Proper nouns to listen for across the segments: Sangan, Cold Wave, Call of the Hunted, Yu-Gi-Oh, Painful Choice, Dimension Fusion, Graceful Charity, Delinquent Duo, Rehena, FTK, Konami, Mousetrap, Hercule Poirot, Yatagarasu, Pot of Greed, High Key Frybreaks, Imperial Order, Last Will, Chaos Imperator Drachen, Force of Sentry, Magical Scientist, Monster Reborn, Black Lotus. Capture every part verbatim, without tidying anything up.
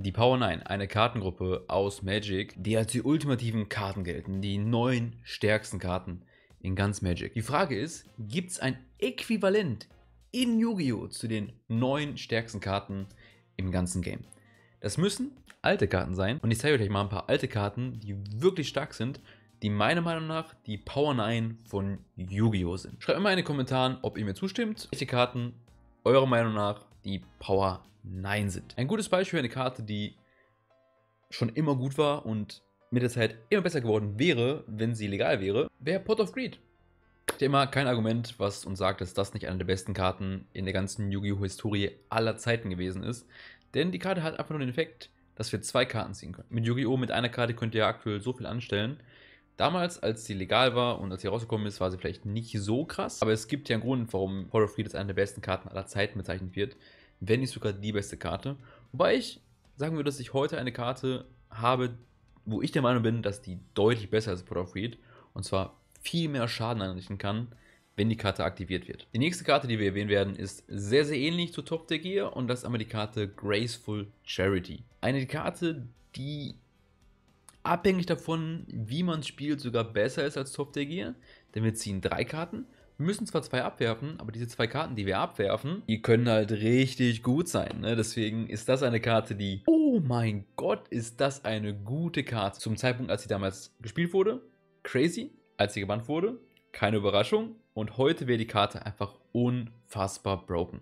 Die Power neun, eine Kartengruppe aus Magic, die als die ultimativen Karten gelten, die neun stärksten Karten in ganz Magic. Die Frage ist, gibt es ein Äquivalent in Yu-Gi-Oh! Zu den neun stärksten Karten im ganzen Game? Das müssen alte Karten sein und ich zeige euch mal ein paar alte Karten, die wirklich stark sind, die meiner Meinung nach die Power neun von Yu-Gi-Oh! Sind. Schreibt mir mal in den Kommentaren, ob ihr mir zustimmt, welche Karten eurer Meinung nach die Power neun sind. Ein gutes Beispiel für eine Karte, die schon immer gut war und mit der Zeit immer besser geworden wäre, wenn sie legal wäre, wäre Pot of Greed. Immer kein Argument, was uns sagt, dass das nicht eine der besten Karten in der ganzen Yu-Gi-Oh! Historie aller Zeiten gewesen ist. Denn die Karte hat einfach nur den Effekt, dass wir zwei Karten ziehen können. Mit Yu-Gi-Oh! Mit einer Karte könnt ihr ja aktuell so viel anstellen. Damals, als sie legal war und als sie rausgekommen ist, war sie vielleicht nicht so krass. Aber es gibt ja einen Grund, warum Pot of Greed als eine der besten Karten aller Zeiten bezeichnet wird. Wenn nicht sogar die beste Karte. Wobei ich sagen würde, dass ich heute eine Karte habe, wo ich der Meinung bin, dass die deutlich besser ist als Pot of Greed. Und zwar viel mehr Schaden anrichten kann, wenn die Karte aktiviert wird. Die nächste Karte, die wir erwähnen werden, ist sehr, sehr ähnlich zu Top Deck hier und das ist einmal die Karte Graceful Charity. Eine Karte, die abhängig davon, wie man spielt, sogar besser ist als Top Deck hier, denn wir ziehen drei Karten. Wir müssen zwar zwei abwerfen, aber diese zwei Karten, die wir abwerfen, die können halt richtig gut sein. Ne? Deswegen ist das eine Karte, die... Oh mein Gott, ist das eine gute Karte. Zum Zeitpunkt, als sie damals gespielt wurde, crazy. Als sie gebannt wurde, keine Überraschung. Und heute wäre die Karte einfach unfassbar broken.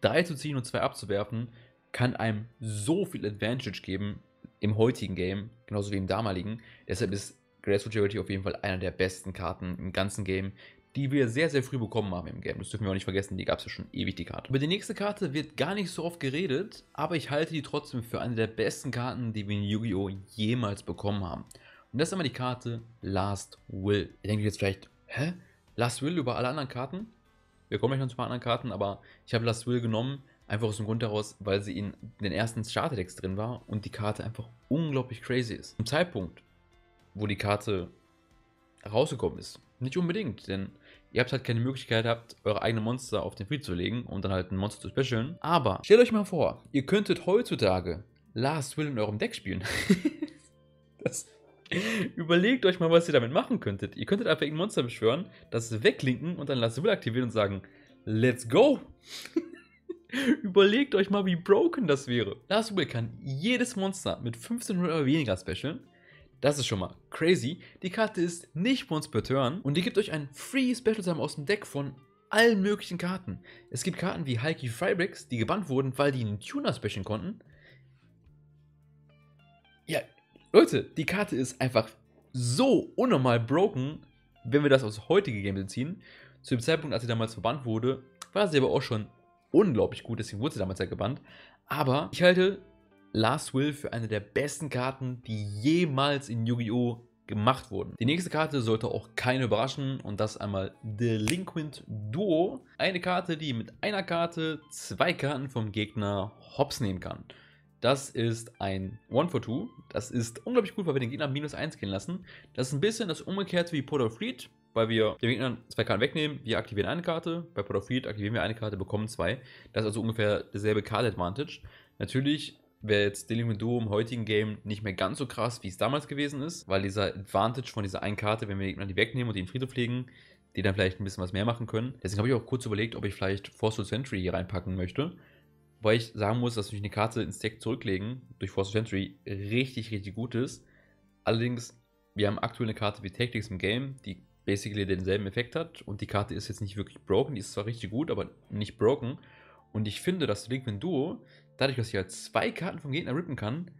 Drei zu ziehen und zwei abzuwerfen, kann einem so viel Advantage geben im heutigen Game, genauso wie im damaligen. Deshalb ist Graceful Charity auf jeden Fall einer der besten Karten im ganzen Game, die wir sehr, sehr früh bekommen haben im Game. Das dürfen wir auch nicht vergessen, die gab es ja schon ewig, die Karte. Über die nächste Karte wird gar nicht so oft geredet, aber ich halte die trotzdem für eine der besten Karten, die wir in Yu-Gi-Oh! Jemals bekommen haben. Und das ist einmal die Karte Last Will. Ihr denkt jetzt vielleicht, hä? Last Will über alle anderen Karten? Wir kommen gleich noch zu ein paar anderen Karten, aber ich habe Last Will genommen, einfach aus dem Grund daraus, weil sie in den ersten Starterdecks drin war und die Karte einfach unglaublich crazy ist. Zum Zeitpunkt, wo die Karte rausgekommen ist, nicht unbedingt, denn ihr habt halt keine Möglichkeit gehabt, eure eigenen Monster auf den Fried zu legen und dann halt ein Monster zu specialen. Aber stellt euch mal vor, ihr könntet heutzutage Last Will in eurem Deck spielen. Das... Überlegt euch mal, was ihr damit machen könntet. Ihr könntet einfach irgendein Monster beschwören, das weglinken und dann Last Will aktivieren und sagen, let's go. Überlegt euch mal, wie broken das wäre. Last Will kann jedes Monster mit fünfzehnhundert oder weniger specialen. Das ist schon mal crazy. Die Karte ist nicht once per turn und die gibt euch ein Free Special Time aus dem Deck von allen möglichen Karten. Es gibt Karten wie High Key Frybreaks, die gebannt wurden, weil die einen Tuner specialen konnten. Ja, Leute, die Karte ist einfach so unnormal broken, wenn wir das aus heutige Game beziehen. Zu dem Zeitpunkt, als sie damals verbannt wurde, war sie aber auch schon unglaublich gut, deswegen wurde sie damals ja gebannt. Aber ich halte Last Will für eine der besten Karten, die jemals in Yu-Gi-Oh! Gemacht wurden. Die nächste Karte sollte auch keinen überraschen und das einmal Delinquent Duo. Eine Karte, die mit einer Karte zwei Karten vom Gegner hops nehmen kann. Das ist ein one for two. Das ist unglaublich gut, weil wir den Gegner minus eins gehen lassen. Das ist ein bisschen das Umgekehrte wie Pot of Greed, weil wir den Gegner zwei Karten wegnehmen. Wir aktivieren eine Karte. Bei Pot of Greed aktivieren wir eine Karte, bekommen zwei. Das ist also ungefähr derselbe Card Advantage. Natürlich wäre jetzt Delinquent Duo im heutigen Game nicht mehr ganz so krass, wie es damals gewesen ist, weil dieser Advantage von dieser einen Karte, wenn wir den Gegner die wegnehmen und die in den Friedhof legen, die dann vielleicht ein bisschen was mehr machen können. Deswegen habe ich auch kurz überlegt, ob ich vielleicht Force of Sentry hier reinpacken möchte. Weil ich sagen muss, dass durch eine Karte ins Deck zurücklegen durch Force of Sentry richtig, richtig gut ist. Allerdings, wir haben aktuell eine Karte wie Tactics im Game, die basically denselben Effekt hat. Und die Karte ist jetzt nicht wirklich broken. Die ist zwar richtig gut, aber nicht broken. Und ich finde, dass Delinquent Duo, dadurch, dass sie halt zwei Karten vom Gegner rippen kann,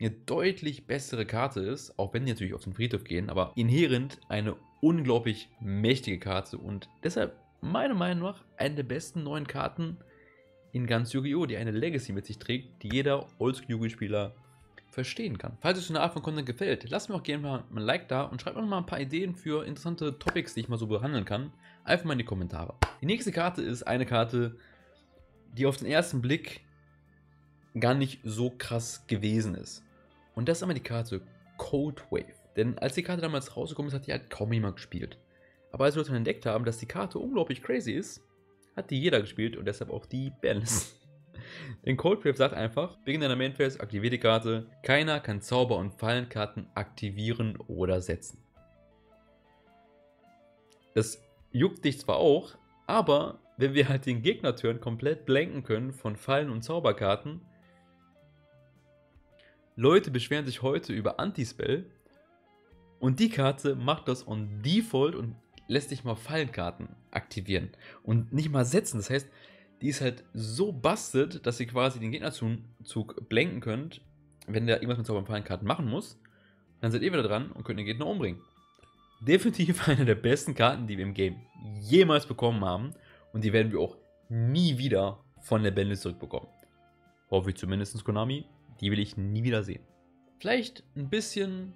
eine deutlich bessere Karte ist. Auch wenn die natürlich auf den Friedhof gehen, aber inhärent eine unglaublich mächtige Karte. Und deshalb, meiner Meinung nach, eine der besten neuen Karten in ganz Yu-Gi-Oh!, die eine Legacy mit sich trägt, die jeder Oldschool-Yu-Gi-Spieler verstehen kann. Falls euch so eine Art von Content gefällt, lasst mir auch gerne mal ein Like da und schreibt mir mal ein paar Ideen für interessante Topics, die ich mal so behandeln kann, einfach mal in die Kommentare. Die nächste Karte ist eine Karte, die auf den ersten Blick gar nicht so krass gewesen ist. Und das ist einmal die Karte Cold Wave. Denn als die Karte damals rausgekommen ist, hat die halt kaum jemand gespielt. Aber als wir dann entdeckt haben, dass die Karte unglaublich crazy ist, hat die jeder gespielt und deshalb auch die Balance. In Cold Wave sagt einfach, Beginn deiner Main Phase aktiviere die Karte. Keiner kann Zauber- und Fallenkarten aktivieren oder setzen. Das juckt dich zwar auch, aber wenn wir halt den Gegner-Turn komplett blanken können von Fallen- und Zauberkarten. Leute beschweren sich heute über Anti-Spell und die Karte macht das on Default und lässt dich mal Fallenkarten aktivieren und nicht mal setzen. Das heißt, die ist halt so busted, dass ihr quasi den Gegnerzug blanken könnt, wenn der irgendwas mit Zauber- und Fallenkarten machen muss. Dann seid ihr wieder dran und könnt den Gegner umbringen. Definitiv eine der besten Karten, die wir im Game jemals bekommen haben. Und die werden wir auch nie wieder von der Bandlist zurückbekommen. Hoffe ich zumindest, Konami. Die will ich nie wieder sehen. Vielleicht ein bisschen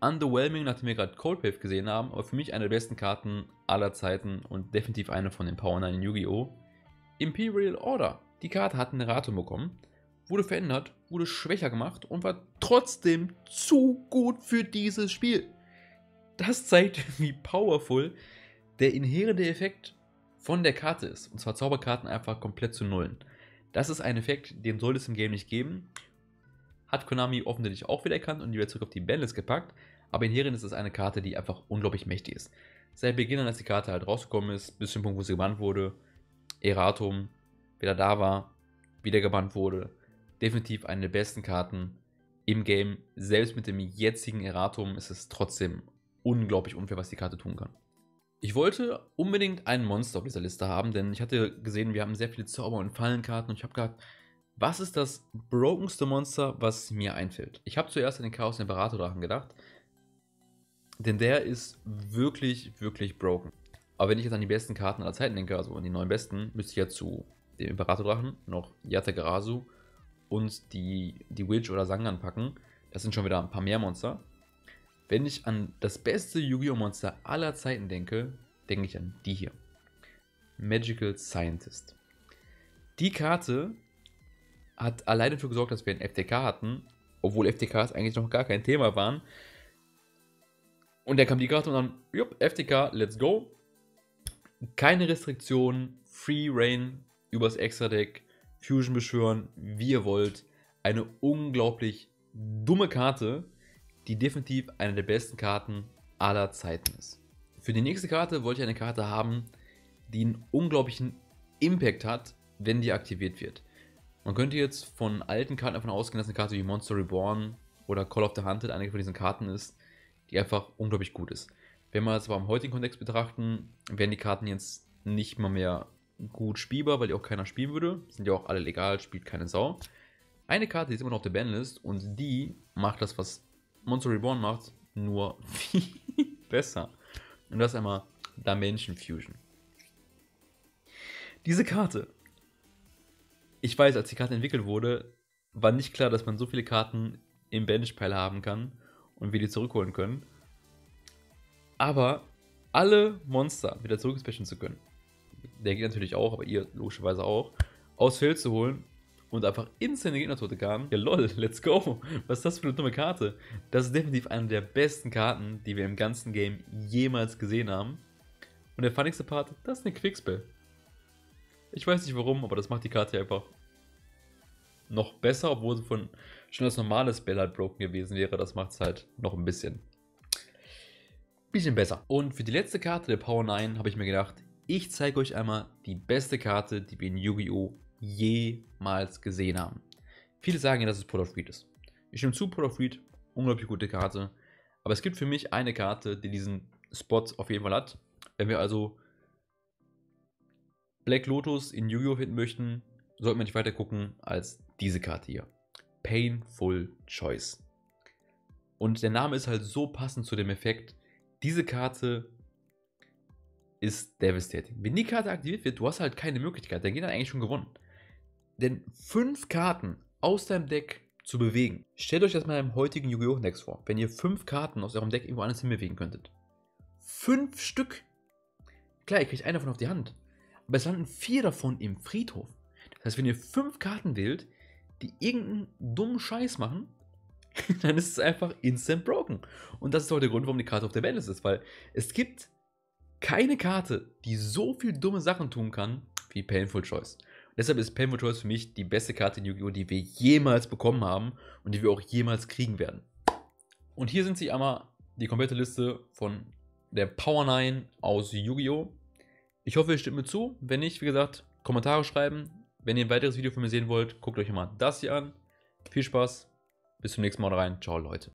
underwhelming, nachdem wir gerade Cold Wave gesehen haben. Aber für mich eine der besten Karten aller Zeiten. Und definitiv eine von den Power neun in Yu-Gi-Oh! Imperial Order. Die Karte hat eine Erratum bekommen. Wurde verändert, wurde schwächer gemacht und war trotzdem zu gut für dieses Spiel. Das zeigt, wie powerful der inhärente Effekt von der Karte ist. Und zwar Zauberkarten einfach komplett zu nullen. Das ist ein Effekt, den soll es im Game nicht geben. Hat Konami offensichtlich auch wieder erkannt und die wieder zurück auf die Bandlist gepackt. Aber inhärent ist es eine Karte, die einfach unglaublich mächtig ist. Seit Beginn an, als die Karte halt rausgekommen ist, bis zum Punkt, wo sie gebannt wurde, Erratum, wieder da war, wieder gebannt wurde. Definitiv eine der besten Karten im Game. Selbst mit dem jetzigen Erratum ist es trotzdem unglaublich unfair, was die Karte tun kann. Ich wollte unbedingt einen Monster auf dieser Liste haben, denn ich hatte gesehen, wir haben sehr viele Zauber- und Fallenkarten und ich habe gedacht, was ist das brokenste Monster, was mir einfällt? Ich habe zuerst an den Chaos Imperator Drachen gedacht, denn der ist wirklich, wirklich broken. Aber wenn ich jetzt an die besten Karten aller Zeiten denke, also an die neun besten, müsste ich ja zu dem Imperator Drachen noch Yatagarasu und die, die Witch oder Sangan packen. Das sind schon wieder ein paar mehr Monster. Wenn ich an das beste Yu-Gi-Oh! Monster aller Zeiten denke, denke ich an die hier. Magical Scientist. Die Karte hat alleine dafür gesorgt, dass wir einen F T K hatten, obwohl F T Ks eigentlich noch gar kein Thema waren. Und dann kam die Karte und dann, jupp, F T K, let's go. Keine Restriktionen, Free Reign, übers Extra-Deck, Fusion beschwören, wie ihr wollt. Eine unglaublich dumme Karte, die definitiv eine der besten Karten aller Zeiten ist. Für die nächste Karte wollte ich eine Karte haben, die einen unglaublichen Impact hat, wenn die aktiviert wird. Man könnte jetzt von alten Karten davon ausgehen, dass eine Karte wie Monster Reborn oder Call of the Hunted eine von diesen Karten ist, die einfach unglaublich gut ist. Wenn wir das aber im heutigen Kontext betrachten, wären die Karten jetzt nicht mal mehr gut spielbar, weil die auch keiner spielen würde. Sind ja auch alle legal, spielt keine Sau. Eine Karte, die ist immer noch auf der Banlist und die macht das, was Monster Reborn macht, nur viel besser. Und das ist einmal Dimension Fusion. Diese Karte. Ich weiß, als die Karte entwickelt wurde, war nicht klar, dass man so viele Karten im Benchpile haben kann und wir die zurückholen können. Aber alle Monster wieder zurückspecialen zu können, der geht natürlich auch, aber ihr logischerweise auch, aus Feld zu holen und einfach instant Gegner tote Karten. Ja lol, let's go. Was ist das für eine dumme Karte? Das ist definitiv eine der besten Karten, die wir im ganzen Game jemals gesehen haben. Und der funnigste Part, das ist eine Quickspell. Ich weiß nicht warum, aber das macht die Karte einfach noch besser, obwohl sie von schon das normale Spell halt broken gewesen wäre. Das macht es halt noch ein bisschen, bisschen besser. Und für die letzte Karte der Power neun habe ich mir gedacht, ich zeige euch einmal die beste Karte, die wir in Yu-Gi-Oh! Jemals gesehen haben. Viele sagen ja, dass es Pot of Greed ist. Ich stimme zu, Pot of Greed, unglaublich gute Karte. Aber es gibt für mich eine Karte, die diesen Spot auf jeden Fall hat. Wenn wir also Black Lotus in Yu-Gi-Oh! Finden möchten, sollten wir nicht weiter gucken als diese Karte hier. Painful Choice. Und der Name ist halt so passend zu dem Effekt. Diese Karte ist devastating. Wenn die Karte aktiviert wird, du hast halt keine Möglichkeit. Der Gegner hat eigentlich schon gewonnen. Denn fünf Karten aus deinem Deck zu bewegen. Stellt euch das mal im heutigen Yu-Gi-Oh! Decks vor. Wenn ihr fünf Karten aus eurem Deck irgendwo anders hinbewegen könntet. Fünf Stück. Klar, ihr kriegt eine davon auf die Hand. Aber es landen vier davon im Friedhof. Das heißt, wenn ihr fünf Karten wählt, die irgendeinen dummen Scheiß machen, dann ist es einfach instant broken. Und das ist auch der Grund, warum die Karte auf der Bandlist ist. Weil es gibt keine Karte, die so viel dumme Sachen tun kann, wie Painful Choice. Deshalb ist Painful Choice für mich die beste Karte in Yu-Gi-Oh, die wir jemals bekommen haben und die wir auch jemals kriegen werden. Und hier sind sie einmal die komplette Liste von der Power neun aus Yu-Gi-Oh. Ich hoffe, ihr stimmt mir zu. Wenn nicht, wie gesagt, Kommentare schreiben. Wenn ihr ein weiteres Video von mir sehen wollt, guckt euch mal das hier an. Viel Spaß, bis zum nächsten Mal rein. Ciao, Leute.